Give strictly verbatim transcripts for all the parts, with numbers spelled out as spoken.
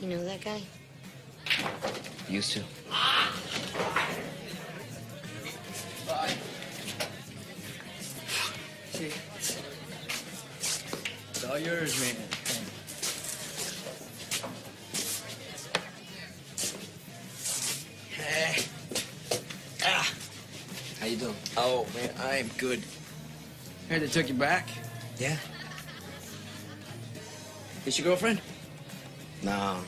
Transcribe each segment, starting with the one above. You know that guy? Used to. Bye. See? It's all yours, man. Hey. Ah. How you doing? Oh, man, I am good. Heard they took you back? Yeah. Is your girlfriend? No.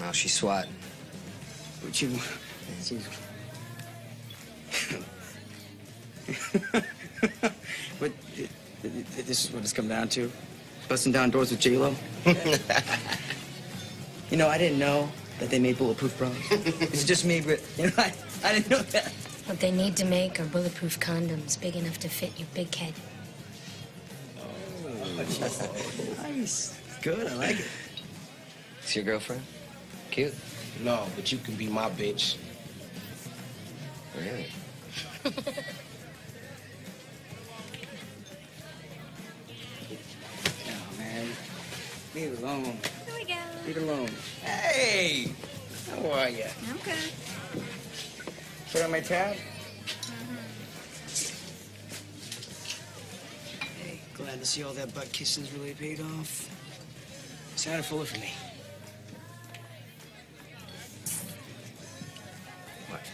No, she's SWAT. Would you... But this is what it's come down to. Busting down doors with J-Lo. You know, I didn't know that they made bulletproof bras. It's just me, but, you know, I, I didn't know that. What they need to make are bulletproof condoms big enough to fit your big head. Oh, nice. Good, I like it. It's your girlfriend? Cute? No, but you can be my bitch. Really? Oh, man. Leave it alone. Here we go. Leave it alone. Hey! How are you? I'm good. Put on my tab? Uh-huh. Hey, glad to see all that butt kissing's really paid off. Sounded fuller for me. What?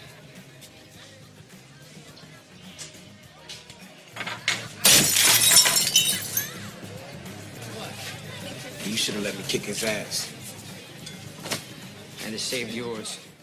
What? You should have let me kick his ass. And it saved yours.